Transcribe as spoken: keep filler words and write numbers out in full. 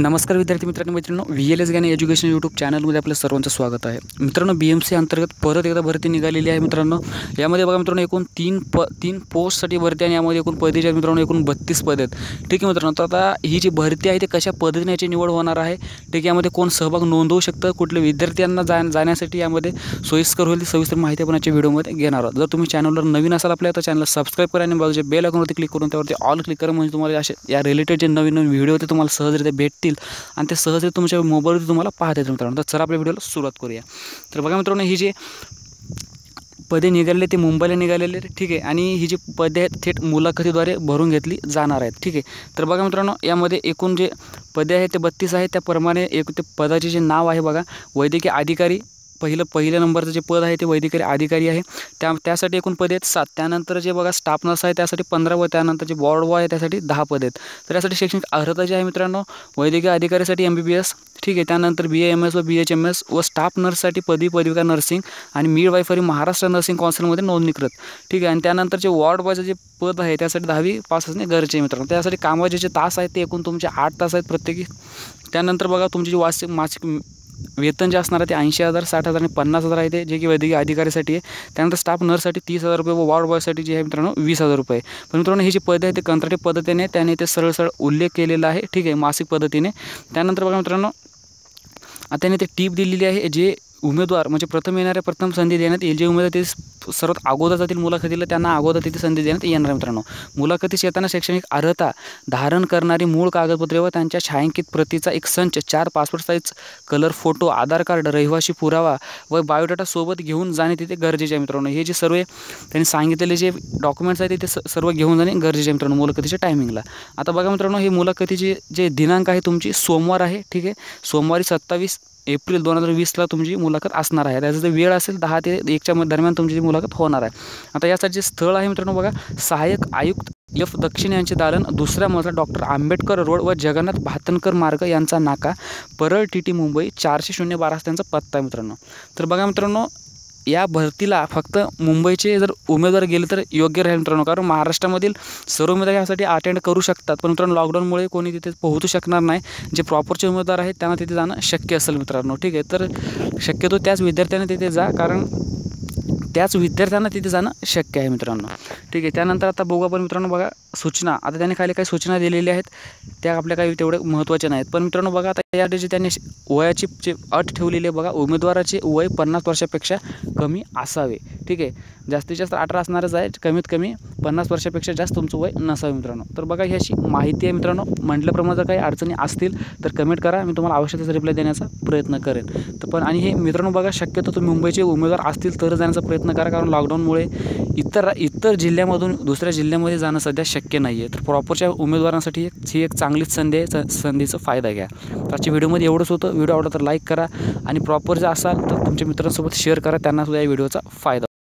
नमस्कार विद्यार्थी मित्रांनो मित्रांनो V L S Gyan education YouTube चॅनलमध्ये आपलं सर्वांचं स्वागत आहे। मित्रांनो बी एम सी अंतर्गत परत एकदा भरती निघालेली आहे। मित्रांनो यामध्ये बघा मित्रांनो एकूण तीन प तीन पोस्टसाठी भरती आणि यामध्ये एकूण पदे आहेत मित्रांनो, एकूण बत्तीस पदे आहेत। ठीक आहे मित्रांनो, तर आता ही जी भरती आहे ते कशा पद्धतीने याची निवड होणार आहे, ठीक आहे, यामध्ये कोण सहभाग नोंदवू शकतं, कुठल्या विद्यार्थ्यांना जा जाण्यासाठी यामध्ये सोयीस्कर होईल, सविस्तर माहिती आपण याच्या व्हिडिओमध्ये घेणार आहोत। जर तुम्ही चॅनलवर नवीन असाल आपल्या तर चॅनलला सबस्क्राईब करा आणि बाजूच्या बेल आयकॉनवरती क्लिक करून त्यावरती ऑल क्लिक करा, म्हणजे तुम्हाला असे या रिलेटेड जे नवीन नवीन व्हिडिओ होते तुम्हाला सहजरित्या भेटतील आणि ते सहजरित्या तुमच्या मोबाईलवर तुम्हाला पाहता येतं मित्रांनो। तर चला आपल्या व्हिडिओला सुरुवात करूया। तर बघा मित्रांनो ही जी पदे निघालेले ते मुंबईला निघालेले, ठीक आहे, आणि ही जी पदे आहेत थेट मुलाखतीद्वारे भरून घेतली जाणार आहेत। ठीक आहे, तर बघा मित्रांनो यामध्ये एकूण जे पदे आहेत ते बत्तीस आहेत, त्याप्रमाणे एक ते पदाचे जे नाव आहे बघा, वैद्यकीय अधिकारी पहिलं पहिल्या नंबरचं जे पद आहे ते वैद्यकीय अधिकारी आहे, त्या त्यासाठी एकूण पदे आहेत सात। त्यानंतर जे बघा स्टाफ नर्स आहे त्यासाठी पंधरा व त्यानंतर जे वॉर्ड बॉय आहे त्यासाठी दहा पदे आहेत। तर यासाठी शैक्षणिक अर्हता जी आहे मित्रांनो वैद्यकीय अधिकारीसाठी एम बी बी एस, ठीक आहे, त्यानंतर बी ए एम एस व बी एच एम एस व स्टाफ नर्ससाठी पदवी पदविका नर्सिंग आणि मिडवायफरी महाराष्ट्र नर्सिंग कौन्सिलमध्ये नोंदणीकृत, ठीक आहे, आणि त्यानंतर जे वॉर्ड बॉयचं जे पद आहे त्यासाठी दहावी पास असणे गरजेचे आहे मित्रांनो। त्यासाठी कामाचे जे तास आहेत ते एकूण तुमचे आठ तास आहेत प्रत्येकी। त्यानंतर बघा तुमची जी वार्षिक मासिक वेतन जे असणार आहे ते ऐंशी हज़ार साठ हज़ार आणि पन्नास हज़ार आहे ते, जे की वैद्यकीय अधिकारीसाठी आहे। त्यानंतर स्टाफ नर्ससाठी तीस हज़ार रुपये व वॉर्ड बॉयसाठी जे आहे मित्रांनो वीस हज़ार रुपये। पण मित्रांनो हे जे पद आहे ते कंत्राटी पद्धतीने त्याने ते सरळ सरळ उल्लेख केलेला आहे, ठीक आहे, मासिक पद्धतीने। त्यानंतर बघा मित्रांनो त्याने ते टीप दिलेली आहे, जे उमेदवार म्हणजे प्रथम येणाऱ्या प्रथम संधी देण्यात येईल, जे उमेदवार ते सर्वात अगोदर जातील मुलाखतीला त्यांना अगोदर तिथे संधी देण्यात येणार मित्रांनो। मुलाखतीस येताना शैक्षणिक अर्हता धारण करणारी मूळ कागदपत्रे व त्यांच्या छायांकित प्रतीचा एक संच, चार passport size colour photo, Aadhaar card, रहिवासी पुरावा व बायोडाटा सोबत घेऊन जाणे तिथे गरजेचे आहे मित्रांनो। हे जे सर्व त्यांनी सांगितलेले जे डॉक्युमेंट्स आहेत ते सर्व घेऊन जाणे गरजेचे आहे मित्रांनो मुलाखतीच्या टायमिंगला। आता बघा मित्रांनो हे मुलाखतीची जे दिनांक आहे तुमची सोमवार आहे, ठीक आहे, सोमवारी सत्तावीस एप्रिल दोन हज़ार वीसला तुमची मुलाखत असणार आहे। त्याचं जे वेळ असेल दहा ते एकच्या दरम्यान तुमची जी मुलाखत होणार आहे। आता यासाठी जे स्थळ आहे मित्रांनो बघा, सहाय्यक आयुक्त एफ दक्षिण यांचे दालन, दुसरा मजला, डॉक्टर आंबेडकर रोड व जगन्नाथ भातनकर मार्ग यांचा नाका, परळ टी टी मुंबई चारशे शून्य बारा असा त्यांचा पत्ता आहे मित्रांनो। तर बघा मित्रांनो या भरतीला फक्त मुंबईचे जर उमेदवार गेले तर योग्य राहील मित्रांनो, कारण महाराष्ट्रामधील सर्व उमेदवार यासाठी अटेंड करू शकतात, पण मित्रांनो लॉकडाऊनमुळे कोणी तिथे पोहोचू शकणार नाही। जे प्रॉपरचे उमेदवार आहेत त्यांना तिथे जाणं शक्य असेल मित्रांनो, ठीक आहे, तर शक्यतो त्याच विद्यार्थ्यांना तिथे जा, कारण त्याच विद्यार्थ्यांना तिथे जाणं शक्य आहे मित्रांनो, ठीक आहे। त्यानंतर आता बघू आपण मित्रांनो बघा सूचना, आता त्यांनी खाली काही सूचना दिलेल्या आहेत त्या आपल्या काही तेवढ्या महत्त्वाच्या नाहीत, पण मित्रांनो बघा आता या जे त्यांनी वयाची जे अट ठेवलेली आहे बघा, उमेदवाराचे वय पन्नास वर्षापेक्षा कमी असावे, ठीक आहे, जास्तीत जास्त अठरा असणारच आहे, कमीत कमी पन्नास वर्षापेक्षा जास्त तुमचं वय नसावे मित्रांनो। तर बघा ही अशी माहिती आहे मित्रांनो, म्हटल्याप्रमाणे जर काही अडचणी असतील तर कमेंट करा, मी तुम्हाला आवश्यक तसा रिप्लाय देण्याचा प्रयत्न करेन। तर पण आणि हे मित्रांनो बघा शक्यतो तुम्ही मुंबईचे उमेदवार असतील तर जाण्याचा प्रयत्न करा, कारण लॉकडाऊनमुळे इतर इतर जिल्ह्यामधून दुसऱ्या जिल्ह्यामध्ये जाणं सध्या शक्य नाही आहे। तर प्रॉपरच्या उमेदवारांसाठी ही एक चांगलीच संधी आहे, संधीचा फायदा घ्या। आजच्या व्हिडिओमध्ये एवढंच होतं, व्हिडिओ आवडला तर लाईक करा आणि प्रॉपर जर असाल तर तुमच्या मित्रांसोबत शेअर करा, त्यांनासुद्धा या व्हिडिओचा फायदा